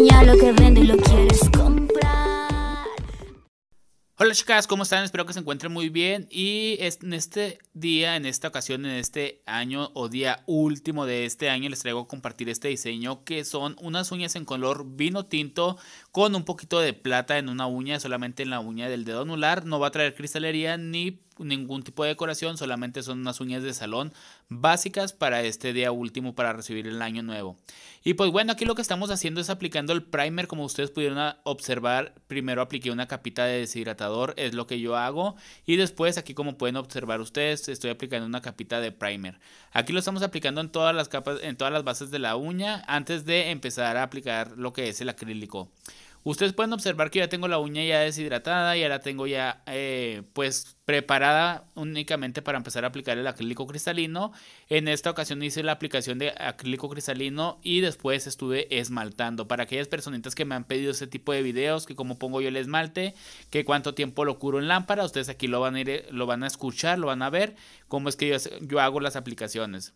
enseñar lo que vendo y lo quieres comprar. Hola chicas, ¿cómo están? Espero que se encuentren muy bien. Y en este día, en esta ocasión, en este año o día último de este año, les traigo a compartir este diseño que son unas uñas en color vino tinto con un poquito de plata en una uña, solamente en la uña del dedo anular. No va a traer cristalería ni ningún tipo de decoración, solamente son unas uñas de salón básicas para este día último para recibir el año nuevo. Y pues bueno, aquí lo que estamos haciendo es aplicando el primer. Como ustedes pudieron observar, primero apliqué una capita de deshidratador, es lo que yo hago, y después aquí, como pueden observar ustedes, estoy aplicando una capita de primer. Aquí lo estamos aplicando en todas las capas, en todas las bases de la uña, antes de empezar a aplicar lo que es el acrílico. Ustedes pueden observar que ya tengo la uña ya deshidratada, ya la tengo ya pues preparada únicamente para empezar a aplicar el acrílico cristalino. En esta ocasión hice la aplicación de acrílico cristalino y después estuve esmaltando. Para aquellas personitas que me han pedido este tipo de videos, que cómo pongo yo el esmalte, que cuánto tiempo lo curo en lámpara, ustedes aquí lo van a escuchar, lo van a ver, cómo es que yo hago las aplicaciones.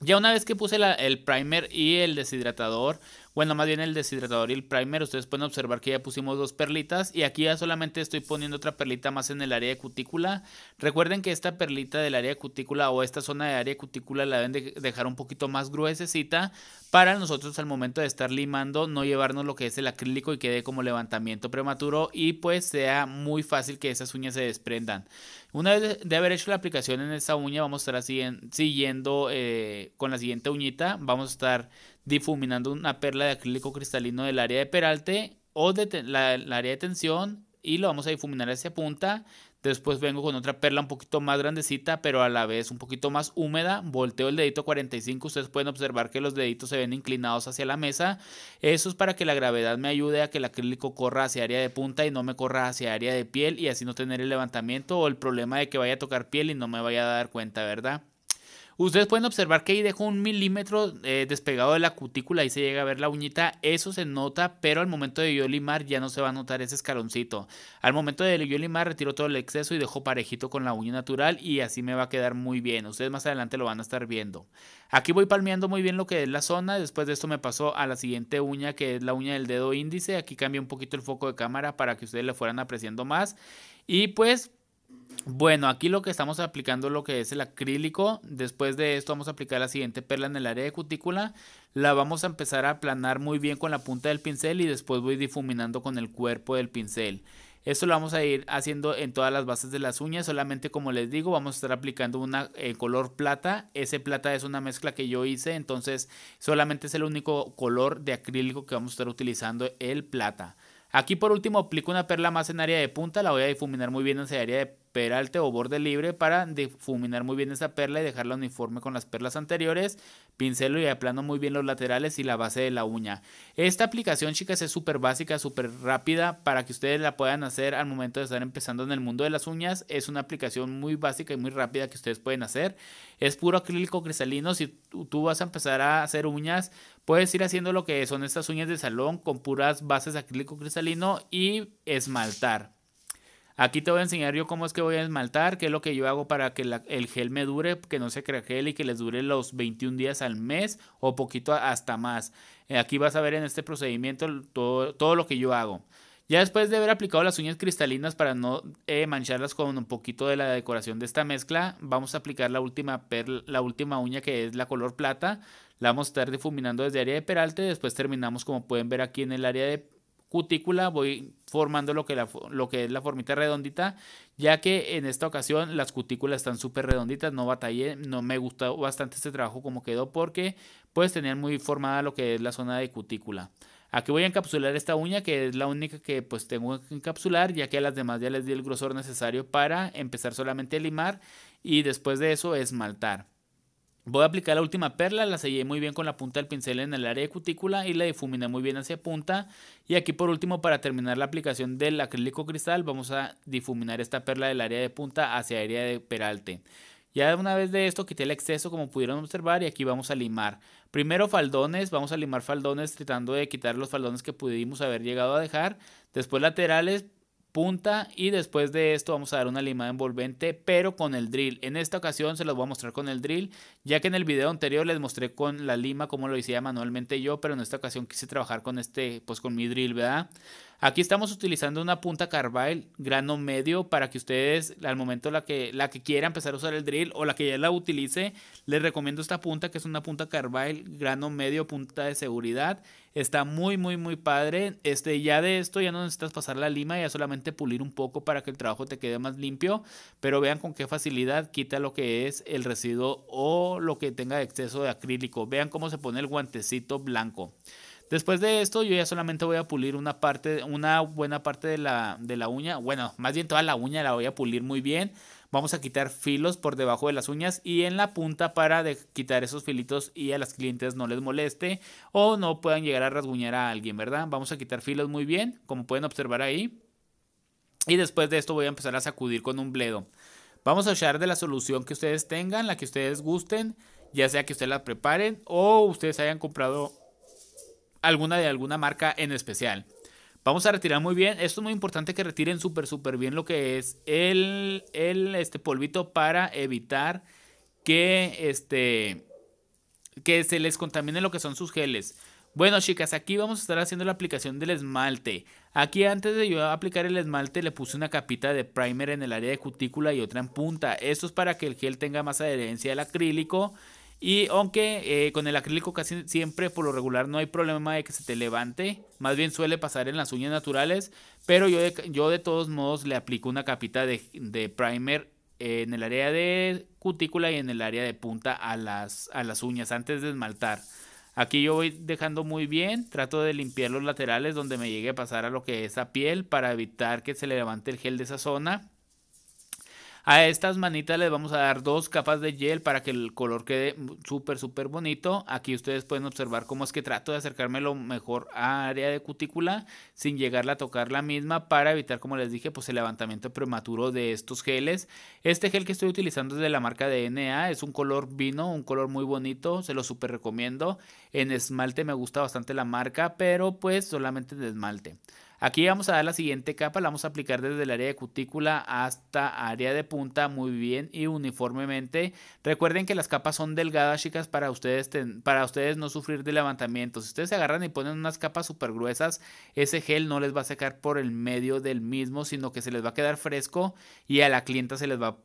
Ya una vez que puse el primer y el deshidratador, bueno, más bien el deshidratador y el primer, ustedes pueden observar que ya pusimos dos perlitas y aquí ya solamente estoy poniendo otra perlita más en el área de cutícula. Recuerden que esta perlita del área de cutícula o esta zona de área de cutícula la deben de dejar un poquito más gruesecita para nosotros al momento de estar limando no llevarnos lo que es el acrílico y quede como levantamiento prematuro y pues sea muy fácil que esas uñas se desprendan. Una vez de haber hecho la aplicación en esta uña, vamos a estar así siguiendo con la siguiente uñita. Vamos a estar difuminando una perla de acrílico cristalino del área de peralte o de la área de tensión y lo vamos a difuminar hacia punta. Después vengo con otra perla un poquito más grandecita, pero a la vez un poquito más húmeda. Volteo el dedito 45. Ustedes pueden observar que los deditos se ven inclinados hacia la mesa. Eso es para que la gravedad me ayude a que el acrílico corra hacia área de punta y no me corra hacia área de piel. Y así no tener el levantamiento o el problema de que vaya a tocar piel y no me vaya a dar cuenta, ¿verdad? Ustedes pueden observar que ahí dejo un milímetro despegado de la cutícula, ahí se llega a ver la uñita, eso se nota, pero al momento de yo limar ya no se va a notar ese escaloncito. Al momento de yo limar retiro todo el exceso y dejo parejito con la uña natural y así me va a quedar muy bien. Ustedes más adelante lo van a estar viendo. Aquí voy palmeando muy bien lo que es la zona, después de esto me paso a la siguiente uña que es la uña del dedo índice. Aquí cambio un poquito el foco de cámara para que ustedes le fueran apreciando más y pues... Bueno, aquí lo que estamos aplicando lo que es el acrílico. Después de esto vamos a aplicar la siguiente perla en el área de cutícula. La vamos a empezar a aplanar muy bien con la punta del pincel y después voy difuminando con el cuerpo del pincel. Esto lo vamos a ir haciendo en todas las bases de las uñas. Solamente, como les digo, vamos a estar aplicando una color plata. Ese plata es una mezcla que yo hice, entonces solamente es el único color de acrílico que vamos a estar utilizando, el plata. Aquí por último aplico una perla más en área de punta. La voy a difuminar muy bien en esa área de peralte o borde libre para difuminar muy bien esa perla y dejarla uniforme con las perlas anteriores. Pincelo y aplano muy bien los laterales y la base de la uña. Esta aplicación, chicas, es súper básica, súper rápida para que ustedes la puedan hacer al momento de estar empezando en el mundo de las uñas. Es una aplicación muy básica y muy rápida que ustedes pueden hacer. Es puro acrílico cristalino. Si tú vas a empezar a hacer uñas, puedes ir haciendo lo que son estas uñas de salón con puras bases de acrílico cristalino y esmaltar. Aquí te voy a enseñar yo cómo es que voy a esmaltar, qué es lo que yo hago para que el gel me dure, que no se crea gel y que les dure los 21 días al mes o poquito hasta más. Aquí vas a ver en este procedimiento todo lo que yo hago. Ya después de haber aplicado las uñas cristalinas para no mancharlas con un poquito de la decoración de esta mezcla, vamos a aplicar la última uña que es la color plata. La vamos a estar difuminando desde área de peralte, después terminamos como pueden ver aquí en el área de cutícula, voy formando lo que es la formita redondita, ya que en esta ocasión las cutículas están súper redonditas, no batallé, no me gustó bastante este trabajo como quedó porque puedes tener muy formada lo que es la zona de cutícula. Aquí voy a encapsular esta uña que es la única que pues tengo que encapsular, ya que a las demás ya les di el grosor necesario para empezar solamente a limar y después de eso esmaltar. Voy a aplicar la última perla, la sellé muy bien con la punta del pincel en el área de cutícula y la difuminé muy bien hacia punta. Y aquí por último, para terminar la aplicación del acrílico cristal, vamos a difuminar esta perla del área de punta hacia área de peralte. Ya una vez de esto quité el exceso como pudieron observar y aquí vamos a limar. Primero faldones, vamos a limar faldones tratando de quitar los faldones que pudimos haber llegado a dejar. Después laterales. punta, y después de esto vamos a dar una limada envolvente pero con el drill. En esta ocasión se los voy a mostrar con el drill, ya que en el video anterior les mostré con la lima como lo hacía manualmente yo, pero en esta ocasión quise trabajar con pues con mi drill, ¿verdad? Aquí estamos utilizando una punta carbide grano medio para que ustedes al momento la que quiera empezar a usar el drill o la que ya la utilice, les recomiendo esta punta que es una punta carbide grano medio, punta de seguridad. Está muy padre. Ya de esto ya no necesitas pasar la lima, ya solamente pulir un poco para que el trabajo te quede más limpio, pero vean con qué facilidad quita lo que es el residuo o lo que tenga de exceso de acrílico. Vean cómo se pone el guantecito blanco. Después de esto yo ya solamente voy a pulir una buena parte de la uña. Bueno, más bien toda la uña la voy a pulir muy bien. Vamos a quitar filos por debajo de las uñas y en la punta para quitar esos filitos y a las clientes no les moleste o no puedan llegar a rasguñar a alguien, ¿verdad? Vamos a quitar filos muy bien, como pueden observar ahí. Y después de esto voy a empezar a sacudir con un bledo. Vamos a echar de la solución que ustedes tengan, la que ustedes gusten, ya sea que ustedes la preparen o ustedes hayan comprado alguna de alguna marca en especial. Vamos a retirar muy bien. Esto es muy importante que retiren súper bien lo que es el polvito para evitar que se les contamine lo que son sus geles. Bueno, chicas, aquí vamos a estar haciendo la aplicación del esmalte. Aquí antes de yo aplicar el esmalte le puse una capita de primer en el área de cutícula y otra en punta. Esto es para que el gel tenga más adherencia al acrílico. Y aunque con el acrílico casi siempre por lo regular no hay problema de que se te levante, más bien suele pasar en las uñas naturales, pero yo de todos modos le aplico una capita de primer en el área de cutícula y en el área de punta a las uñas antes de esmaltar. Aquí yo voy dejando muy bien, trato de limpiar los laterales donde me llegue a pasar a lo que es la piel para evitar que se le levante el gel de esa zona. A estas manitas les vamos a dar dos capas de gel para que el color quede súper bonito. Aquí ustedes pueden observar cómo es que trato de acercarme lo mejor a área de cutícula sin llegarla a tocar la misma para evitar, como les dije, pues el levantamiento prematuro de estos geles. Este gel que estoy utilizando es de la marca DNA, es un color vino, un color muy bonito, se lo súper recomiendo. En esmalte me gusta bastante la marca, pero pues solamente en esmalte. Aquí vamos a dar la siguiente capa, la vamos a aplicar desde el área de cutícula hasta área de punta muy bien y uniformemente. Recuerden que las capas son delgadas, chicas, para ustedes no sufrir de levantamiento. Si ustedes se agarran y ponen unas capas súper gruesas, ese gel no les va a secar por el medio del mismo, sino que se les va a quedar fresco y a la clienta se les va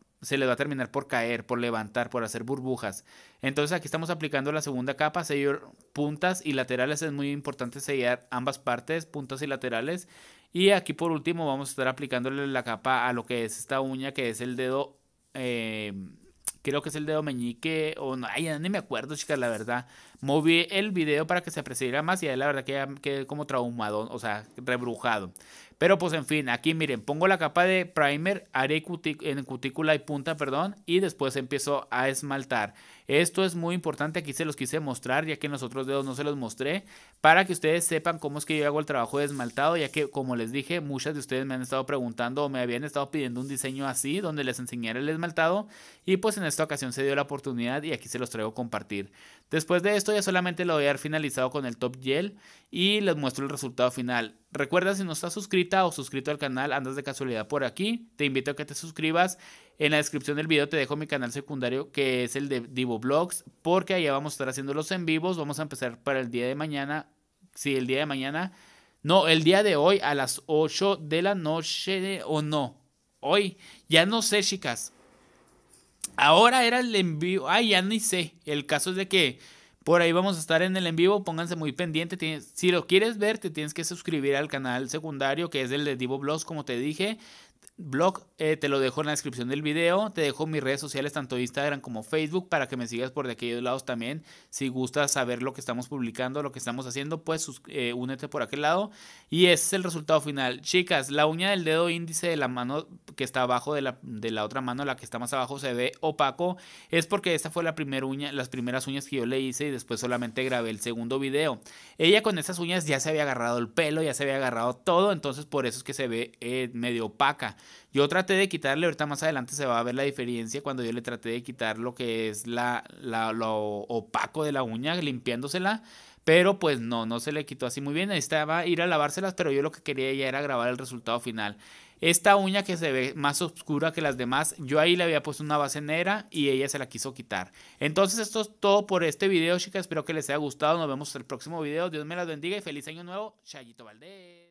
a terminar por caer, por levantar, por hacer burbujas. Entonces aquí estamos aplicando la segunda capa, sellar puntas y laterales. Es muy importante sellar ambas partes, puntas y laterales. Y aquí por último vamos a estar aplicándole la capa a lo que es esta uña, que es el dedo, creo que es el dedo meñique, o no, ay, ni me acuerdo, chicas, la verdad. Moví el video para que se apreciara más y la verdad que ya quedé como traumado, o sea, rebrujado. Pero pues en fin, aquí miren, pongo la capa de primer, área en cutícula y punta, perdón, y después empiezo a esmaltar. Esto es muy importante, aquí se los quise mostrar, ya que en los otros dedos no se los mostré, para que ustedes sepan cómo es que yo hago el trabajo de esmaltado, ya que como les dije, muchas de ustedes me han estado preguntando o me habían estado pidiendo un diseño así, donde les enseñara el esmaltado, y pues en esta ocasión se dio la oportunidad y aquí se los traigo a compartir. Después de esto ya solamente lo voy a dar finalizado con el top gel y les muestro el resultado final. Recuerda, si no estás suscrita o suscrito al canal, andas de casualidad por aquí, te invito a que te suscribas. En la descripción del video te dejo mi canal secundario, que es el de Divo Vlogs, porque allá vamos a estar haciendo los en vivos. Vamos a empezar para el día de mañana, sí, el día de mañana, no, el día de hoy a las 8 de la noche, o no, hoy, ya no sé, chicas. Ahora era el en vivo, ay, ya ni sé, el caso es de que por ahí vamos a estar en el en vivo, pónganse muy pendiente. Si lo quieres ver, te tienes que suscribir al canal secundario, que es el de Divo Vlogs, como te dije. Te lo dejo en la descripción del video, te dejo mis redes sociales, tanto Instagram como Facebook, para que me sigas por de aquellos lados también. Si gustas saber lo que estamos publicando, lo que estamos haciendo, pues únete por aquel lado. Y ese es el resultado final. Chicas, la uña del dedo índice de la mano que está abajo de la otra mano, la que está más abajo, se ve opaco. Es porque esta fue la primera uña, las primeras uñas que yo le hice y después solamente grabé el segundo video. Ella con esas uñas ya se había agarrado el pelo, ya se había agarrado todo, entonces por eso es que se ve medio opaca. Yo traté de quitarle, ahorita más adelante se va a ver la diferencia cuando yo le traté de quitar lo que es lo opaco de la uña, limpiándosela, pero pues no se le quitó así muy bien. Necesitaba ir a lavárselas, pero yo lo que quería ya era grabar el resultado final. Esta uña que se ve más oscura que las demás, yo ahí le había puesto una base negra y ella se la quiso quitar. Entonces esto es todo por este video, chicas. Espero que les haya gustado. Nos vemos en el próximo video. Dios me las bendiga y feliz año nuevo. Chayito Valdés.